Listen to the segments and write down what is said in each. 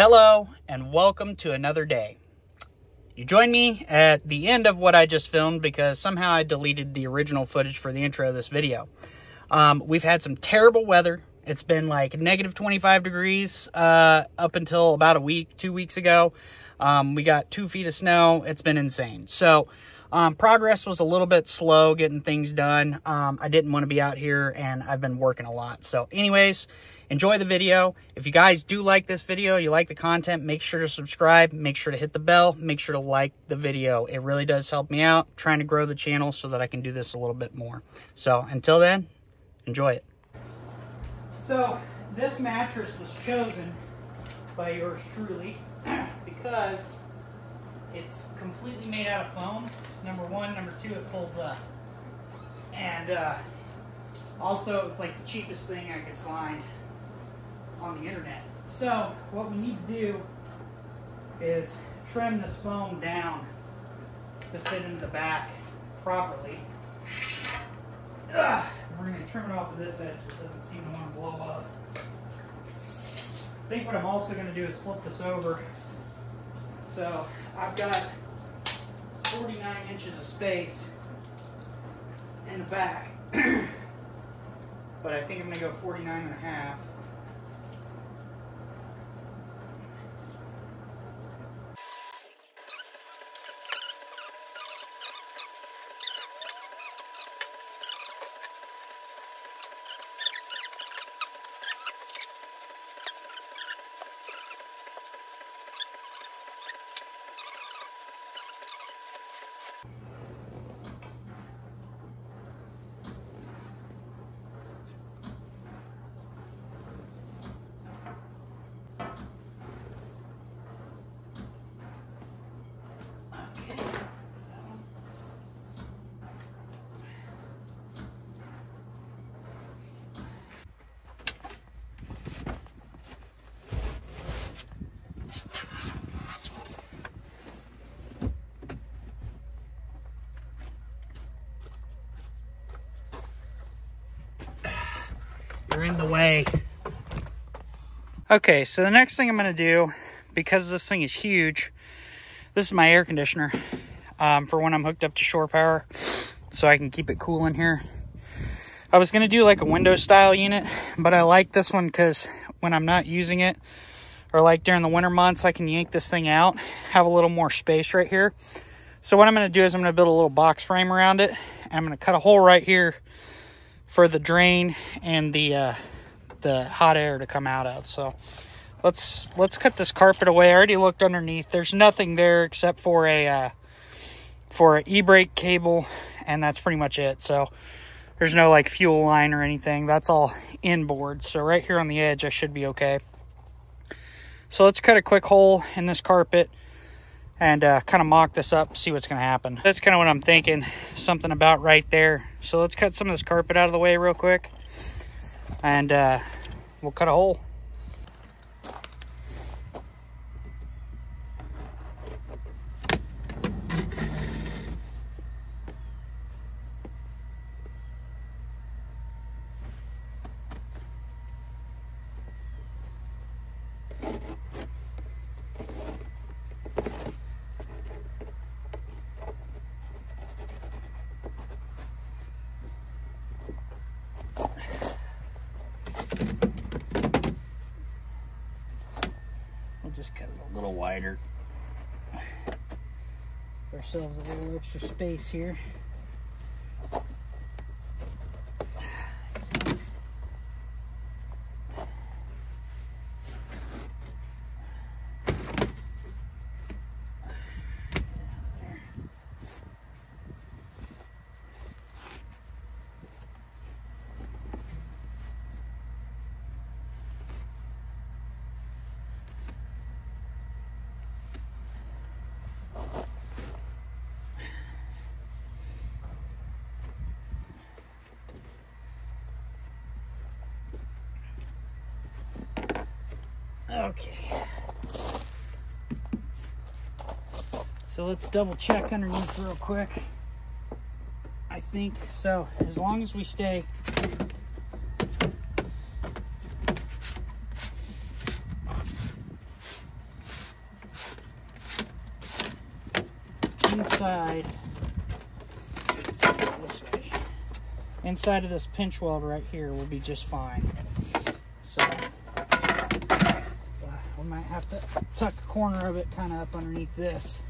Hello, and welcome to another day. You join me at the end of what I just filmed because somehow I deleted the original footage for the intro of this video. We've had some terrible weather. It's been like negative 25 degrees up until about a week, 2 weeks ago. We got 2 feet of snow. It's been insane. So progress was a little bit slow getting things done. I didn't want to be out here, and I've been working a lot. So anyways, enjoy the video. If you guys do like this video, you like the content, make sure to subscribe, make sure to hit the bell, make sure to like the video. It really does help me out. I'm trying to grow the channel so that I can do this a little bit more. So until then, enjoy it. So this mattress was chosen by yours truly because it's completely made out of foam. Number one, number two, it folds up. And also it's like the cheapest thing I could find on the internet. So what we need to do is trim this foam down to fit into the back properly. We're going to trim it off of this edge that doesn't seem to want to blow up. I think what I'm also going to do is flip this over. So I've got 49 inches of space in the back, but I think I'm going to go 49 and a half. In the way. Okay, so the next thing I'm going to do, because this thing is huge, this is my air conditioner for when I'm hooked up to shore power, so I can keep it cool in here. I was going to do like a window style unit, but I like this one because when I'm not using it, or like during the winter months, I can yank this thing out, have a little more space right here. So what I'm going to do is I'm going to build a little box frame around it, and I'm going to cut a hole right here for the drain and the hot air to come out of. So let's cut this carpet away. I already looked underneath. There's nothing there except for an e-brake cable, and that's pretty much it. So there's no like fuel line or anything. That's all inboard. So right here on the edge, I should be okay. So let's cut a quick hole in this carpet and kind of mock this up, see what's gonna happen. That's kind of what I'm thinking, something about right there. So let's cut some of this carpet out of the way real quick, and we'll cut a hole. Just cut it a little wider. Give ourselves a little extra space here. Okay, so let's double check underneath real quick. I think so. As long as we stay inside, this way, inside of this pinch weld right here will be just fine. So we might have to tuck a corner of it kind of up underneath this,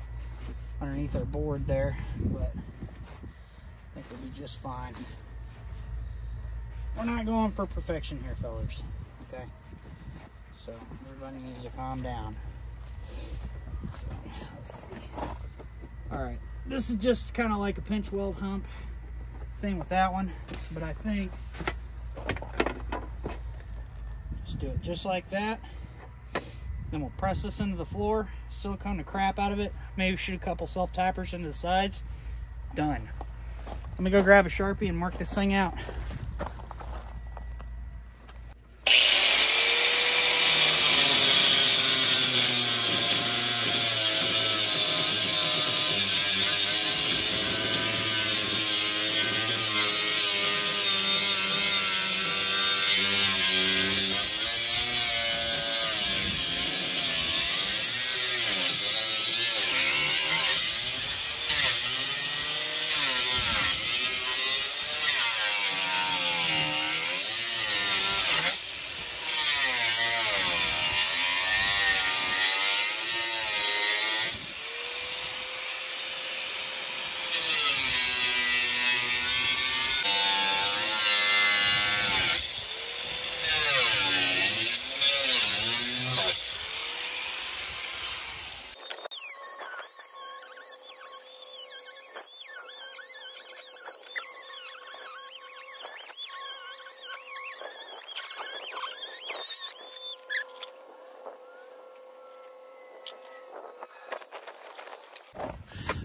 underneath our board there, but I think it'll be just fine. We're not going for perfection here, fellas, okay? So everybody needs to calm down. So, let's see. All right, this is just kind of like a pinch weld hump. Same with that one, but I think just do it just like that. Then we'll press this into the floor, silicone the crap out of it. Maybe shoot a couple self-tappers into the sides. Done. Let me go grab a Sharpie and mark this thing out.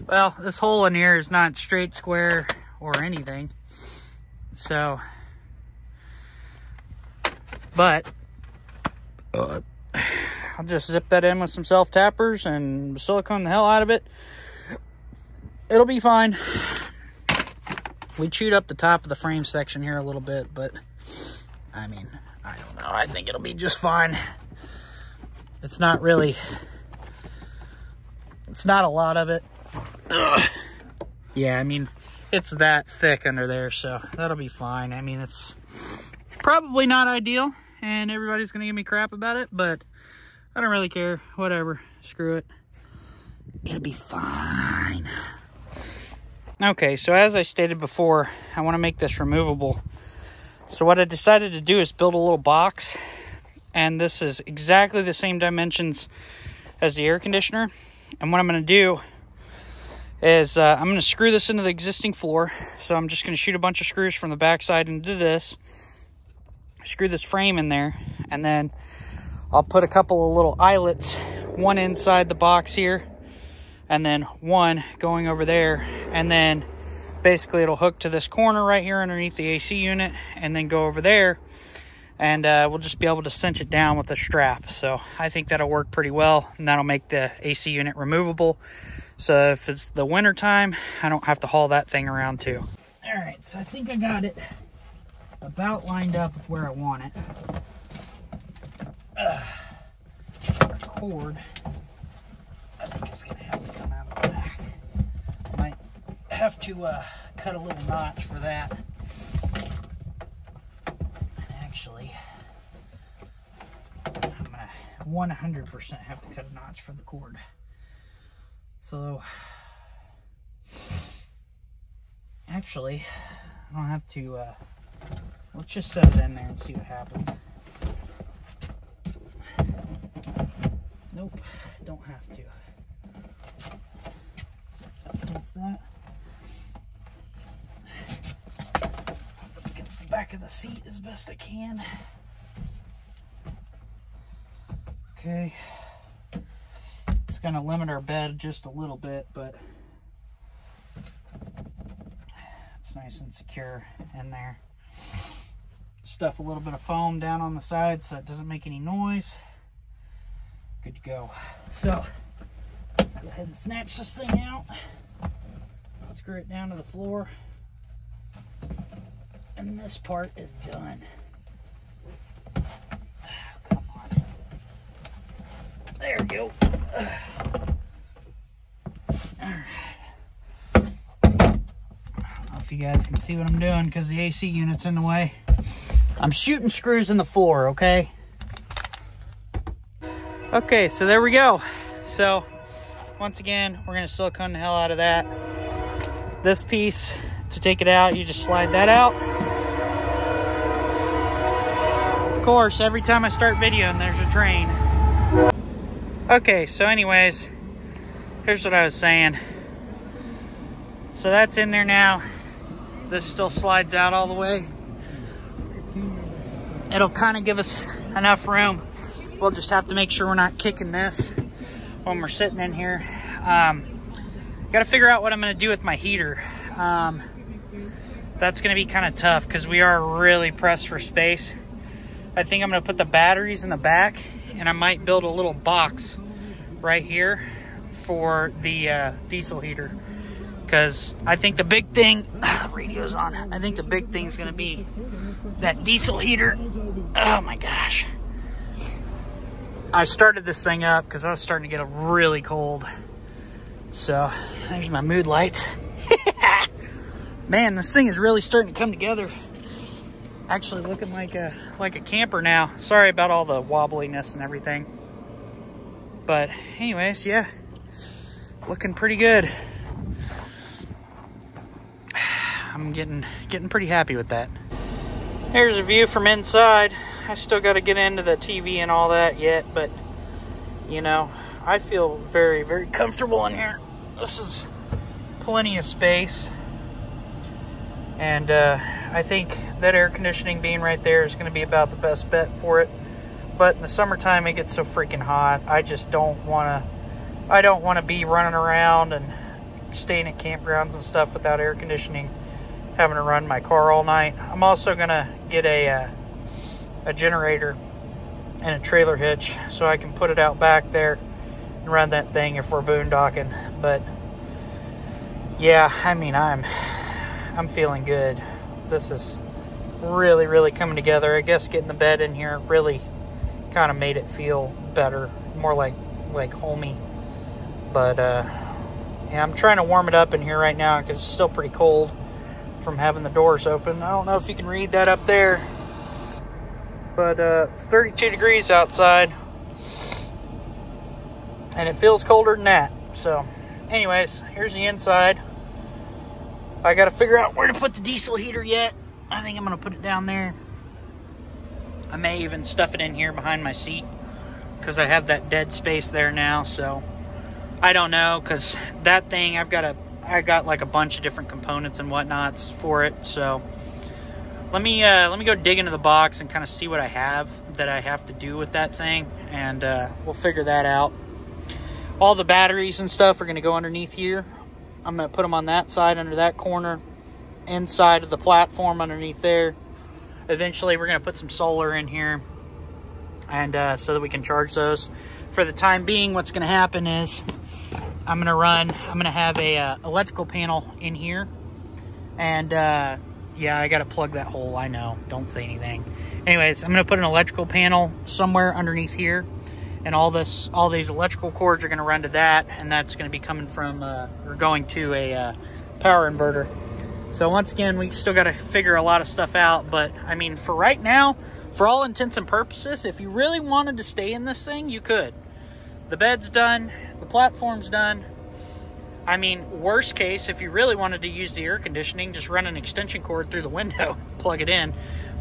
Well, this hole in here is not straight, square, or anything. So, but I'll just zip that in with some self-tappers and silicone the hell out of it. It'll be fine. We chewed up the top of the frame section here a little bit, but I mean, I don't know. I think it'll be just fine. It's not really, it's not a lot of it. Ugh. Yeah, I mean, it's that thick under there, so that'll be fine. I mean, it's probably not ideal, and everybody's gonna give me crap about it, but I don't really care. Whatever, screw it. It'll be fine. Okay, so as I stated before, I want to make this removable. So what I decided to do is build a little box, and this is exactly the same dimensions as the air conditioner. And what I'm gonna do is I'm going to screw this into the existing floor. So I'm just going to shoot a bunch of screws from the backside into this, screw this frame in there, and then I'll put a couple of little eyelets, one inside the box here and then one going over there, and then basically it'll hook to this corner right here underneath the AC unit and then go over there, and we'll just be able to cinch it down with a strap. So I think that'll work pretty well, and that'll make the AC unit removable. So if it's the winter time, I don't have to haul that thing around too. All right, so I think I got it about lined up with where I want it. The cord, I think it's gonna have to come out of the back. I might have to cut a little notch for that. And actually, I'm gonna 100% have to cut a notch for the cord. So, actually, I don't have to, let's just set it in there and see what happens. Nope, don't have to. Set it up against that. Up against the back of the seat as best I can. Okay. Going to limit our bed just a little bit, but it's nice and secure in there. Stuff a little bit of foam down on the side so it doesn't make any noise. Good to go. So let's go ahead and snatch this thing out, screw it down to the floor, and this part is done. Oh, come on. There we go. All right. you guys can see what I'm doing because the AC unit's in the way. I'm shooting screws in the floor, okay? Okay, so there we go. So once again, we're gonna silicone the hell out of that. This piece, to take it out, you just slide that out. Of course, every time I start videoing, there's a drain. Okay, so anyways, here's what I was saying. So that's in there now. This still slides out all the way. It'll kind of give us enough room. We'll just have to make sure we're not kicking this when we're sitting in here. Got to figure out what I'm going to do with my heater. That's going to be kind of tough because we are really pressed for space. I think I'm going to put the batteries in the back, and I might build a little box right here for the diesel heater, because I think the big thing, radio's on, I think the big thing is going to be that diesel heater. Oh my gosh. I started this thing up because I was starting to get really cold. So there's my mood lights. Man, this thing is really starting to come together. Actually looking like a camper now. Sorry about all the wobbliness and everything. But anyways, yeah, looking pretty good. I'm getting pretty happy with that. Here's a view from inside. I still got to get into the TV and all that yet, but you know, I feel very, very comfortable in here. This is plenty of space. And I think that air conditioning being right there is going to be about the best bet for it. But in the summertime, it gets so freaking hot. I just don't want to, I don't want to be running around and staying at campgrounds and stuff without air conditioning, having to run my car all night. I'm also going to get a generator and a trailer hitch so I can put it out back there and run that thing if we're boondocking. But yeah, I mean, I'm feeling good. This is really, really coming together. I guess getting the bed in here really kind of made it feel better, more like homey. But yeah, I'm trying to warm it up in here right now because it's still pretty cold from having the doors open. I don't know if you can read that up there, but it's 32 degrees outside, and it feels colder than that. So anyways, here's the inside. I got to figure out where to put the diesel heater yet. I think I'm going to put it down there. I may even stuff it in here behind my seat because I have that dead space there now. So I don't know, because that thing, I got like a bunch of different components and whatnots for it. So let me go dig into the box and kind of see what I have that I have to do with that thing. And we'll figure that out. All the batteries and stuff are going to go underneath here. I'm going to put them on that side under that corner, inside of the platform underneath there. Eventually, we're going to put some solar in here, and so that we can charge those. For the time being, what's going to happen is I'm going to have a electrical panel in here. And yeah, I got to plug that hole. I know, don't say anything. Anyways, I'm going to put an electrical panel somewhere underneath here. And all these electrical cords are going to run to that, and that's going to be coming from or going to a power inverter. So once again, we still got to figure a lot of stuff out. But I mean, for right now, for all intents and purposes, if you really wanted to stay in this thing, you could. The bed's done, the platform's done. I mean, worst case, if you really wanted to use the air conditioning, just run an extension cord through the window, plug it in.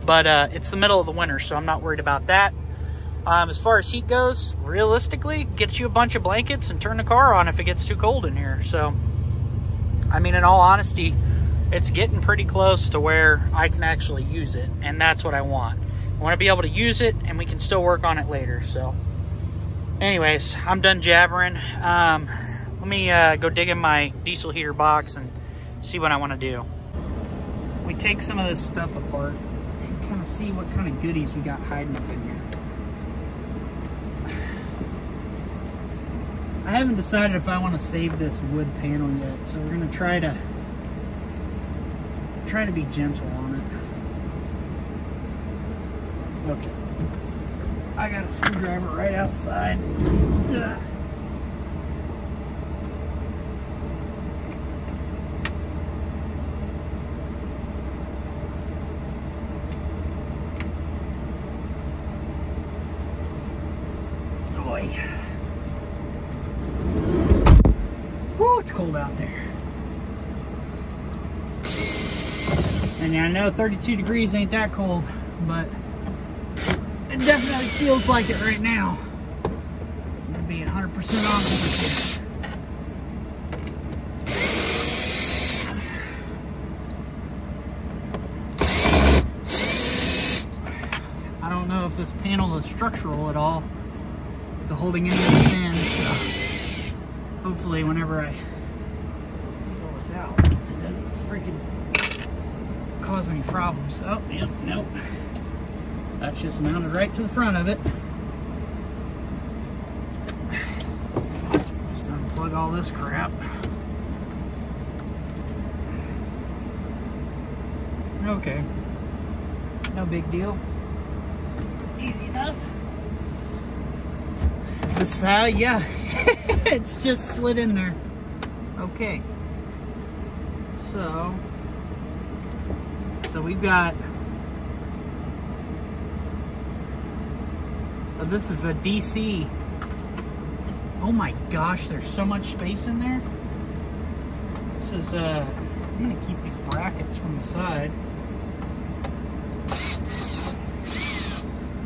But it's the middle of the winter, so I'm not worried about that. As far as heat goes, realistically, get you a bunch of blankets and turn the car on if it gets too cold in here. So, I mean, in all honesty, it's getting pretty close to where I can actually use it, and that's what I want. I want to be able to use it, and we can still work on it later. So, anyways, I'm done jabbering. Let me go dig in my diesel heater box and see what I want to do. We take some of this stuff apart and kind of see what kind of goodies we got hiding up in here. I haven't decided if I want to save this wood panel yet, so we're going to try to be gentle on it. Okay. I got a screwdriver right outside. Ugh. boy. Woo, it's cold out there. And I know 32 degrees ain't that cold, but it definitely feels like it right now. I'm gonna be 100% honest with you. This panel is structural at all to holding any of the sand, so hopefully whenever I pull this out it doesn't freaking cause any problems. Oh yep, nope, that's just mounted right to the front of it. Just unplug all this crap. Okay, no big deal. Easy enough. Is this how? Yeah. It's just slid in there. Okay. So we've got, oh, this is a DC. Oh my gosh, there's so much space in there. This is I'm gonna keep these brackets from the side.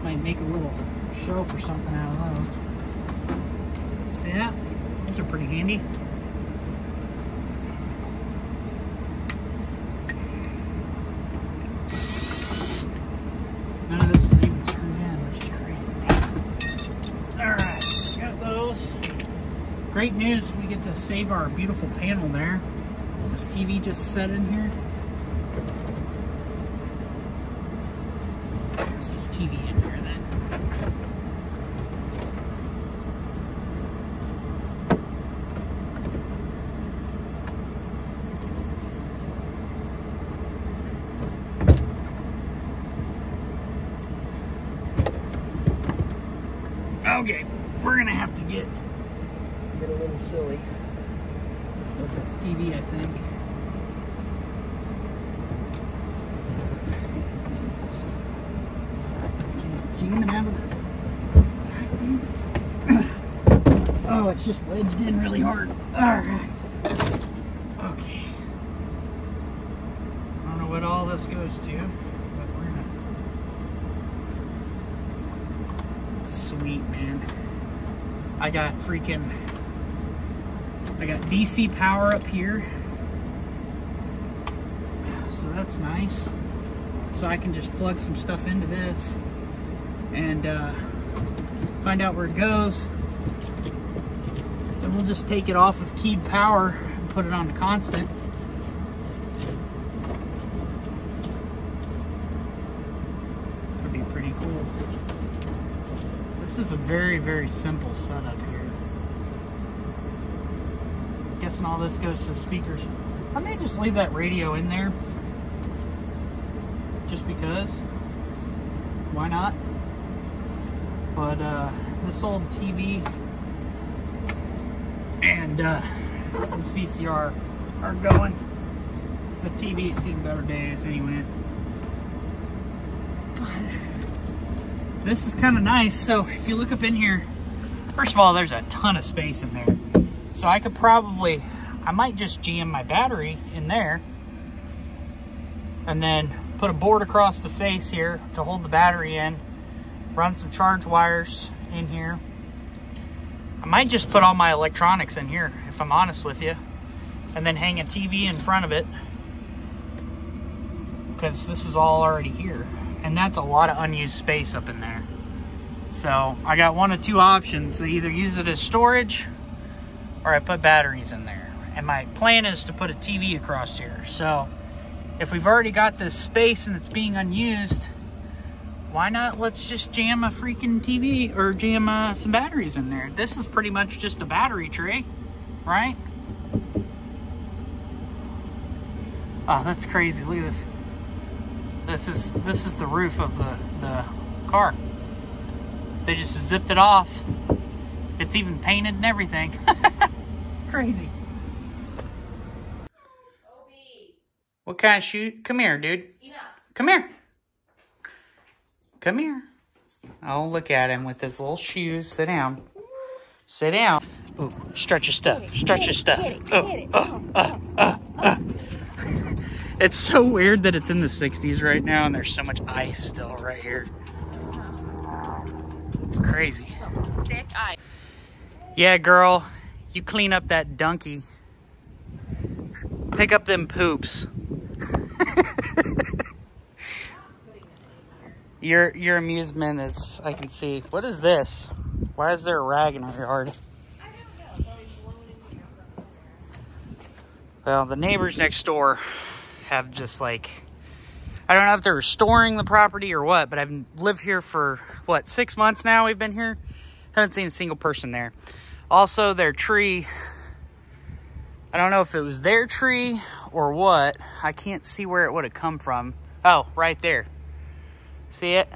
Might make a little shelf or something out of those. See that? Those are pretty handy. None of this was even turned in, which is crazy. Alright, got those. Great news, we get to save our beautiful panel there. Is this TV just set in here? There's this TV in here. Okay, we're gonna have to get a little silly with this TV, I think. Can you have it? Oh, it's just wedged in really hard. Alright. Okay. I don't know what all this goes to. Sweet, man. I got DC power up here, so that's nice. So I can just plug some stuff into this and find out where it goes, and we'll just take it off of keyed power and put it on to constant. That'd be pretty cool. This is a very, very simple setup here. I'm guessing all this goes to speakers. I may just leave that radio in there. Just because. Why not? But this old TV and this VCR are going. The TV's seen better days anyways. This is kind of nice. So if you look up in here, first of all, there's a ton of space in there. So I could probably, I might just jam my battery in there and then put a board across the face here to hold the battery in, run some charge wires in here. I might just put all my electronics in here, if I'm honest with you, and then hang a TV in front of it, because this is all already here. And that's a lot of unused space up in there. So I got one of two options. I either use it as storage or I put batteries in there. And my plan is to put a TV across here. So if we've already got this space and it's being unused, why not let's just jam a freaking TV or jam some batteries in there. This is pretty much just a battery tray, right? Oh, that's crazy. Look at this. This is the roof of the car. They just zipped it off. It's even painted and everything. It's crazy. OB. What kind of shoot? Come here, dude. Enough. Come here. Come here. Oh, look at him with his little shoes. Sit down. Sit down. Ooh, stretch your stuff. Stretch your stuff. It's so weird that it's in the 60s right now and there's so much ice still right here. Crazy. Thick ice. Yeah, girl, you clean up that donkey. Pick up them poops. Your amusement is, I can see. What is this? Why is there a rag in our yard? Well, the neighbors next door have just like, I don't know if they're restoring the property or what, but I've lived here for, what, 6 months now we've been here? Haven't seen a single person there. Also, their tree, I don't know if it was their tree or what. I can't see where it would have come from. Oh, right there. See it?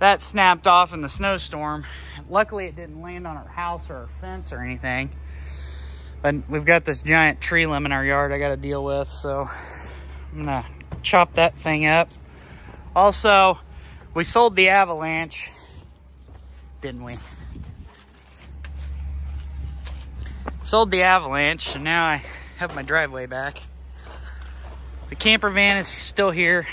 That snapped off in the snowstorm. Luckily, it didn't land on our house or our fence or anything. But we've got this giant tree limb in our yard I got to deal with, so I'm going to chop that thing up. Also, we sold the Avalanche, didn't we? Sold the Avalanche, and now I have my driveway back. The camper van is still here.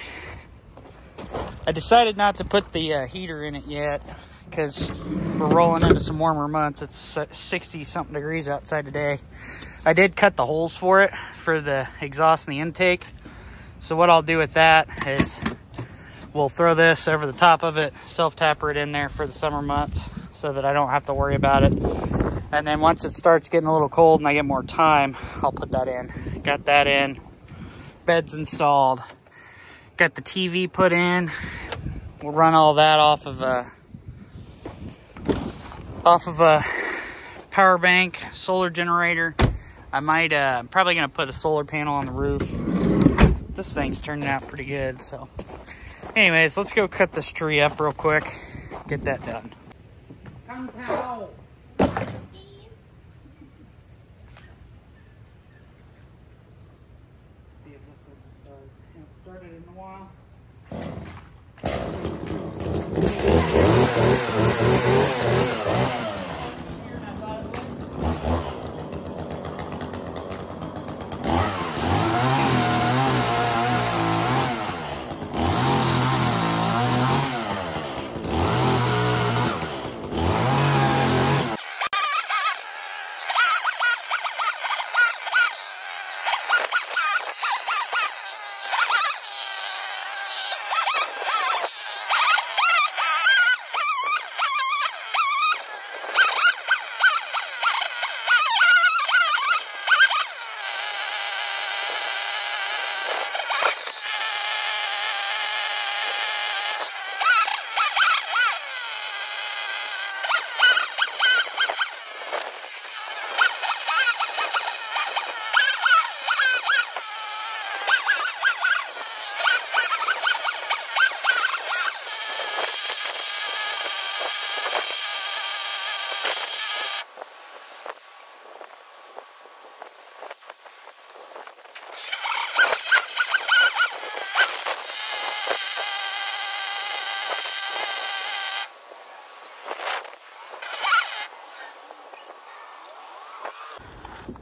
I decided not to put the heater in it yet because we're rolling into some warmer months. It's 60-something degrees outside today. I did cut the holes for it, for the exhaust and the intake. So what I'll do with that is we'll throw this over the top of it, self-tapper it in there for the summer months so that I don't have to worry about it. And then once it starts getting a little cold and I get more time, I'll put that in. Got that in. Bed's installed. Got the TV put in. We'll run all that off of a power bank, solar generator. I might, I'm probably gonna put a solar panel on the roof. This thing's turning out pretty good, so. Anyways, let's go cut this tree up real quick. Get that done. Kung Pao.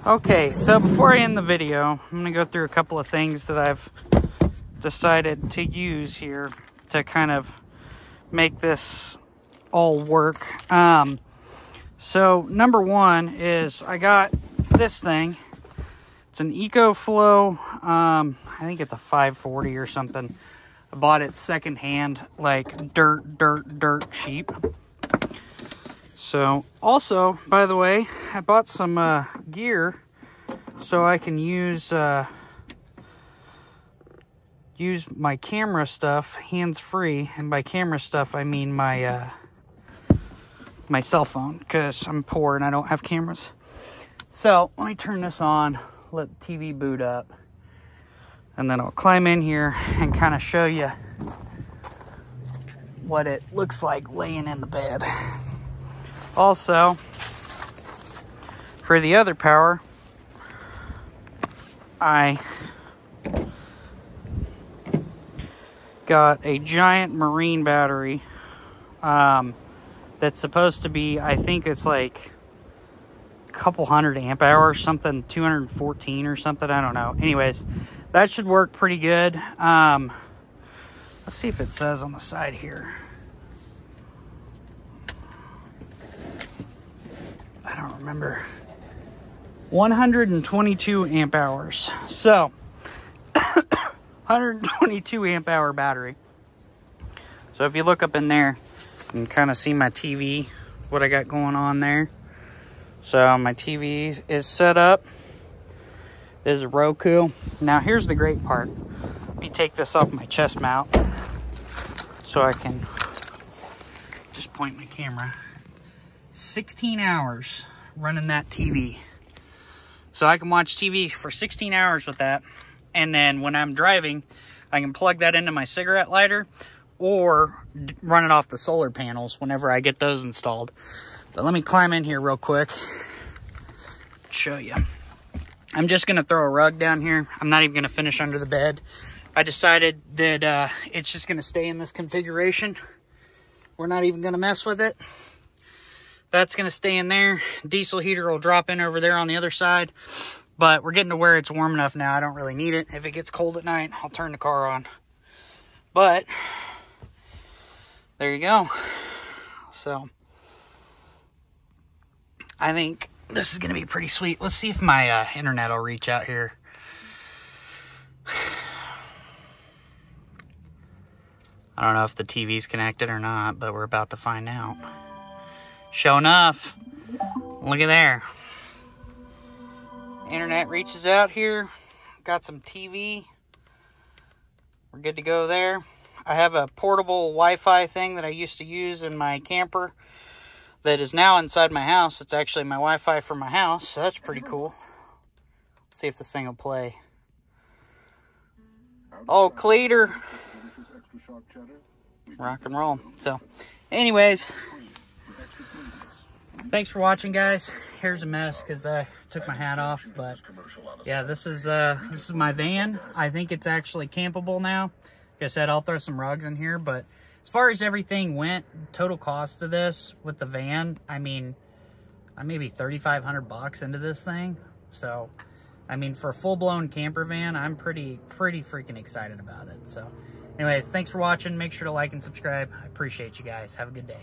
Okay, so before I end the video, I'm going to go through a couple of things that I've decided to use here to kind of make this all work. So number one is I got this thing. It's an EcoFlow, I think it's a 540 or something. I bought it secondhand, like dirt cheap. So, also, by the way, I bought some gear so I can use my camera stuff hands-free. And by camera stuff, I mean my my cell phone, because I'm poor and I don't have cameras. So, let me turn this on, let the TV boot up, and then I'll climb in here and kind of show you what it looks like laying in the bed. Also, for the other power, I got a giant marine battery that's supposed to be, I think it's like couple hundred amp hours, something 214 or something, I don't know. Anyways, that should work pretty good. Let's see if it says on the side here. I don't remember. 122 amp hours. So 122 amp hour battery. So if you look up in there, you can kind of see my TV, what I got going on there. So my TV is set up. This is a Roku. Now here's the great part. Let me take this off my chest mount so I can just point my camera. 16 hours running that TV. So I can watch TV for 16 hours with that. And then when I'm driving, I can plug that into my cigarette lighter or run it off the solar panels whenever I get those installed. But let me climb in here real quick, show you. I'm just going to throw a rug down here. I'm not even going to finish under the bed. I decided that it's just going to stay in this configuration. We're not even going to mess with it. That's going to stay in there. Diesel heater will drop in over there on the other side. But we're getting to where it's warm enough now. I don't really need it. If it gets cold at night, I'll turn the car on. But there you go. So I think this is going to be pretty sweet. Let's see if my internet will reach out here. I don't know if the TV's connected or not, but we're about to find out. Sure enough, look at there. Internet reaches out here. Got some TV. We're good to go there. I have a portable Wi-Fi thing that I used to use in my camper that is now inside my house. It's actually my Wi-Fi for my house, so that's pretty cool. Let's see if this thing will play. Oh, Cleater. Rock and roll. So, anyways, thanks for watching, guys. Here's a mess because I took my hat off, but yeah, this is my van. I think it's actually campable now. Like I said, I'll throw some rugs in here, but as far as everything went, total cost of this with the van, I mean, I may be $3,500 into this thing. So, I mean, for a full-blown camper van, I'm pretty freaking excited about it. So, anyways, thanks for watching. Make sure to like and subscribe. I appreciate you guys. Have a good day.